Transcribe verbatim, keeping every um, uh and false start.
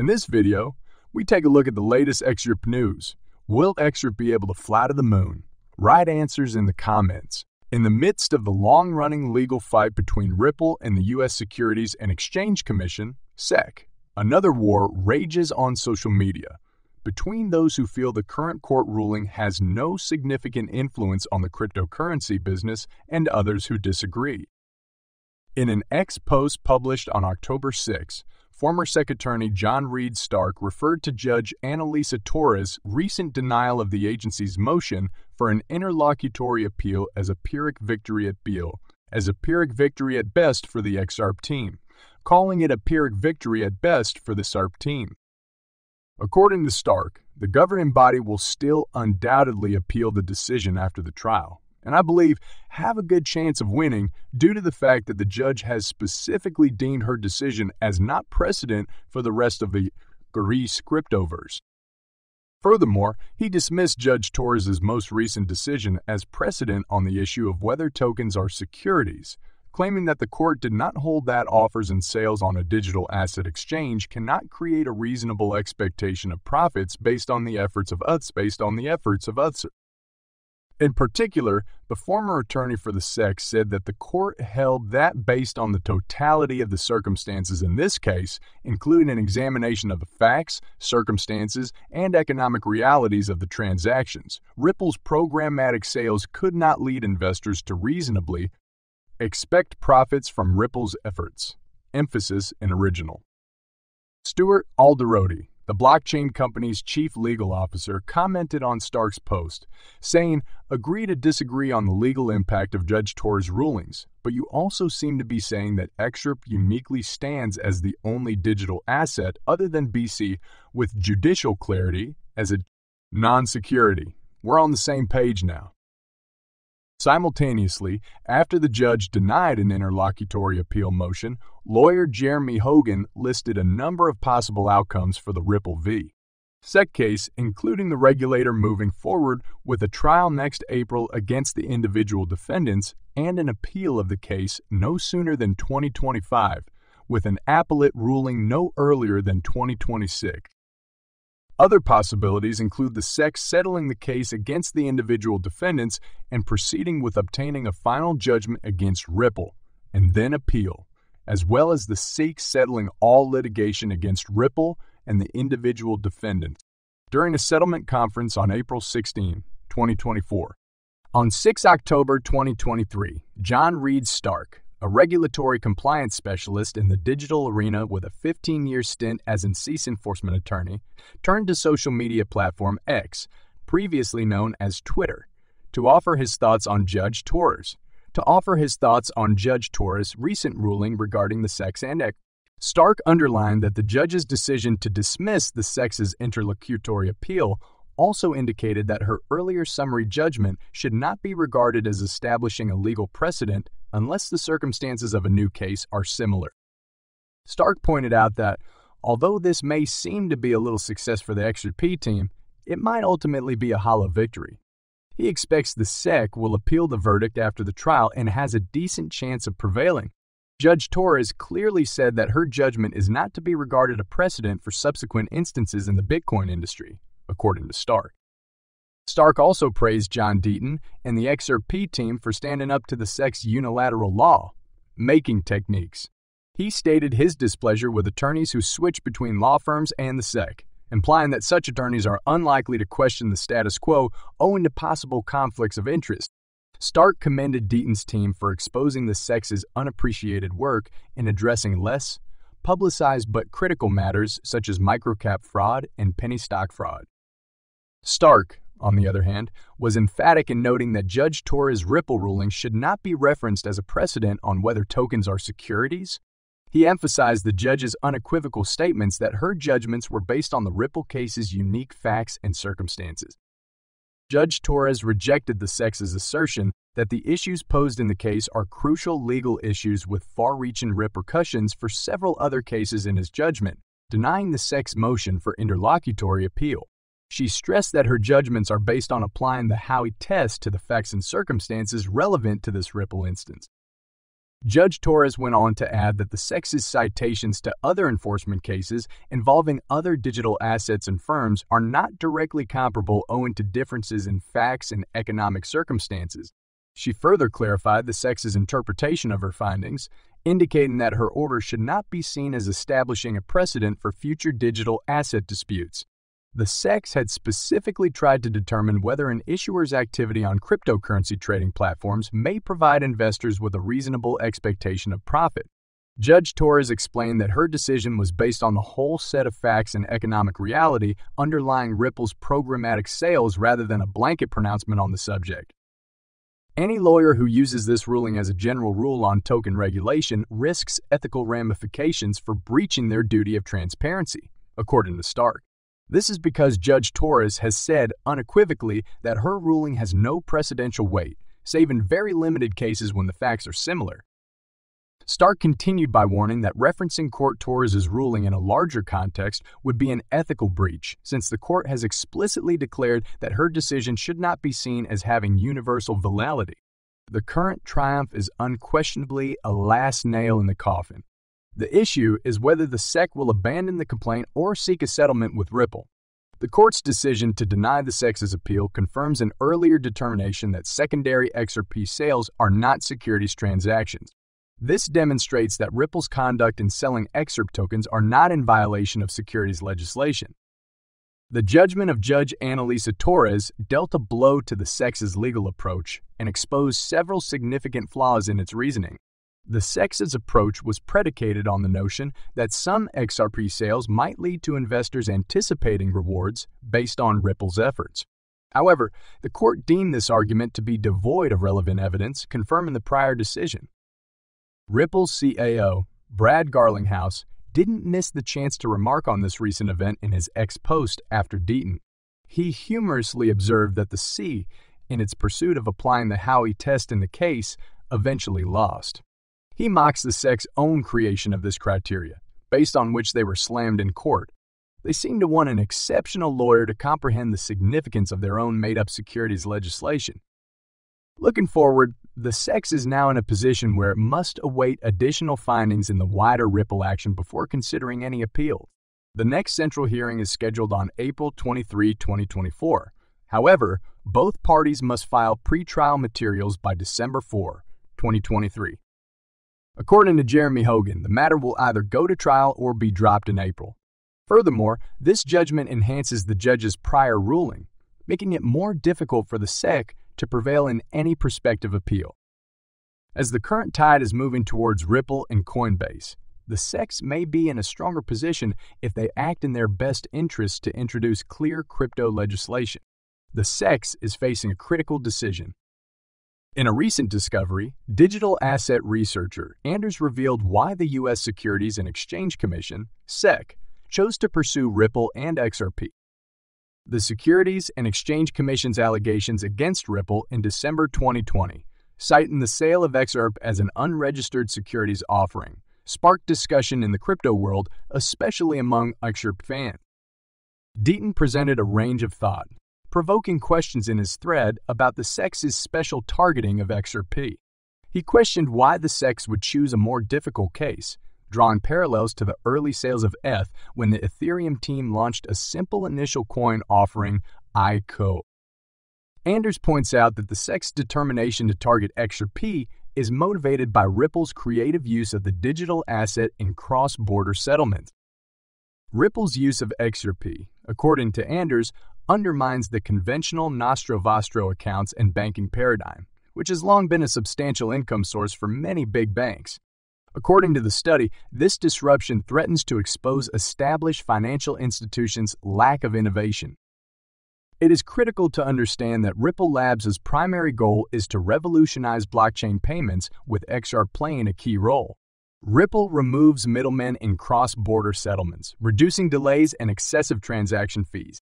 In this video, we take a look at the latest X R P news. Will X R P be able to fly to the moon? Write answers in the comments. In the midst of the long-running legal fight between Ripple and the U S Securities and Exchange Commission, S E C, another war rages on social media between those who feel the current court ruling has no significant influence on the cryptocurrency business and others who disagree. In an X post published on October sixth, former S E C attorney John Reed Stark referred to Judge Annalisa Torres' recent denial of the agency's motion for an interlocutory appeal as a Pyrrhic victory at Beale, as a Pyrrhic victory at best for the X R P team, calling it a Pyrrhic victory at best for the S R P team. According to Stark, the governing body will still undoubtedly appeal the decision after the trial, and I believe have a good chance of winning due to the fact that the judge has specifically deemed her decision as not precedent for the rest of the Greece cryptoverse. Furthermore, he dismissed Judge Torres' most recent decision as precedent on the issue of whether tokens are securities, claiming that the court did not hold that offers and sales on a digital asset exchange cannot create a reasonable expectation of profits based on the efforts of others. Based on the efforts of others. In particular, the former attorney for the S E C said that the court held that based on the totality of the circumstances in this case, including an examination of the facts, circumstances, and economic realities of the transactions, Ripple's programmatic sales could not lead investors to reasonably expect profits from Ripple's efforts. Emphasis in original. Stuart Alderodi, the blockchain company's chief legal officer, commented on Stark's post, saying, "Agree to disagree on the legal impact of Judge Torres' rulings, but you also seem to be saying that X R P uniquely stands as the only digital asset other than B C with judicial clarity as a non-security. We're on the same page now." Simultaneously, after the judge denied an interlocutory appeal motion, lawyer Jeremy Hogan listed a number of possible outcomes for the Ripple v. S E C case, including the regulator moving forward with a trial next April against the individual defendants and an appeal of the case no sooner than twenty twenty-five, with an appellate ruling no earlier than twenty twenty-six. Other possibilities include the S E C settling the case against the individual defendants and proceeding with obtaining a final judgment against Ripple, and then appeal, as well as the S E C settling all litigation against Ripple and the individual defendants during a settlement conference on April sixteenth, twenty twenty-four. On October sixth, twenty twenty-three, John Reed Stark, a regulatory compliance specialist in the digital arena with a fifteen-year stint as a cease enforcement attorney, turned to social media platform X, previously known as Twitter, to offer his thoughts on Judge Torres, to offer his thoughts on Judge Torres' recent ruling regarding the S E C and X. Stark underlined that the judge's decision to dismiss the S E C's interlocutory appeal also indicated that her earlier summary judgment should not be regarded as establishing a legal precedent unless the circumstances of a new case are similar. Stark pointed out that, although this may seem to be a little success for the X R P team, it might ultimately be a hollow victory. He expects the S E C will appeal the verdict after the trial and has a decent chance of prevailing. Judge Torres clearly said that her judgment is not to be regarded a precedent for subsequent instances in the Bitcoin industry, according to Stark. Stark also praised John Deaton and the X R P team for standing up to the S E C's unilateral law-making techniques. He stated his displeasure with attorneys who switch between law firms and the S E C, implying that such attorneys are unlikely to question the status quo owing to possible conflicts of interest. Stark commended Deaton's team for exposing the S E C's unappreciated work in addressing less publicized but critical matters such as microcap fraud and penny stock fraud. Stark, on the other hand, was emphatic in noting that Judge Torres' Ripple ruling should not be referenced as a precedent on whether tokens are securities. He emphasized the judge's unequivocal statements that her judgments were based on the Ripple case's unique facts and circumstances. Judge Torres rejected the S E C's assertion that the issues posed in the case are crucial legal issues with far-reaching repercussions for several other cases in his judgment, denying the S E C's motion for interlocutory appeal. She stressed that her judgments are based on applying the Howey test to the facts and circumstances relevant to this Ripple instance. Judge Torres went on to add that the S E C's citations to other enforcement cases involving other digital assets and firms are not directly comparable owing to differences in facts and economic circumstances. She further clarified the S E C's interpretation of her findings, indicating that her order should not be seen as establishing a precedent for future digital asset disputes. The S E C had specifically tried to determine whether an issuer's activity on cryptocurrency trading platforms may provide investors with a reasonable expectation of profit. Judge Torres explained that her decision was based on the whole set of facts and economic reality underlying Ripple's programmatic sales rather than a blanket pronouncement on the subject. Any lawyer who uses this ruling as a general rule on token regulation risks ethical ramifications for breaching their duty of transparency, according to Stark. This is because Judge Torres has said unequivocally that her ruling has no precedential weight, save in very limited cases when the facts are similar. Stark continued by warning that referencing Court Torres's ruling in a larger context would be an ethical breach, since the court has explicitly declared that her decision should not be seen as having universal validity. The current triumph is unquestionably a last nail in the coffin. The issue is whether the S E C will abandon the complaint or seek a settlement with Ripple. The court's decision to deny the S E C's appeal confirms an earlier determination that secondary X R P sales are not securities transactions. This demonstrates that Ripple's conduct in selling X R P tokens are not in violation of securities legislation. The judgment of Judge Annalisa Torres dealt a blow to the S E C's legal approach and exposed several significant flaws in its reasoning. The S E C's approach was predicated on the notion that some X R P sales might lead to investors anticipating rewards based on Ripple's efforts. However, the court deemed this argument to be devoid of relevant evidence, confirming the prior decision. Ripple's C E O, Brad Garlinghouse, didn't miss the chance to remark on this recent event in his ex-post after Deaton. He humorously observed that the S E C, in its pursuit of applying the Howey test in the case, eventually lost. He mocks the S E C's own creation of this criteria, based on which they were slammed in court. They seem to want an exceptional lawyer to comprehend the significance of their own made-up securities legislation. Looking forward, the S E C is now in a position where it must await additional findings in the wider Ripple action before considering any appeal. The next central hearing is scheduled on April twenty-third, twenty twenty-four. However, both parties must file pre-trial materials by December fourth, twenty twenty-three. According to Jeremy Hogan, the matter will either go to trial or be dropped in April. Furthermore, this judgment enhances the judge's prior ruling, making it more difficult for the S E C to prevail in any prospective appeal. As the current tide is moving towards Ripple and Coinbase, the S E C may be in a stronger position if they act in their best interest to introduce clear crypto legislation. The S E C is facing a critical decision. In a recent discovery, digital asset researcher Anders revealed why the U S Securities and Exchange Commission, S E C, chose to pursue Ripple and X R P. The Securities and Exchange Commission's allegations against Ripple in December twenty twenty, citing the sale of X R P as an unregistered securities offering, sparked discussion in the crypto world, especially among X R P fans. Deaton presented a range of thought, provoking questions in his thread about the S E C's special targeting of X R P. He questioned why the S E C would choose a more difficult case, drawing parallels to the early sales of E T H when the Ethereum team launched a simple initial coin offering, I C O. Anders points out that the S E C's determination to target X R P is motivated by Ripple's creative use of the digital asset in cross-border settlements. Ripple's use of X R P, according to Anders, undermines the conventional Nostro-Vostro accounts and banking paradigm, which has long been a substantial income source for many big banks. According to the study, this disruption threatens to expose established financial institutions' lack of innovation. It is critical to understand that Ripple Labs' primary goal is to revolutionize blockchain payments, with X R P playing a key role. Ripple removes middlemen in cross-border settlements, reducing delays and excessive transaction fees.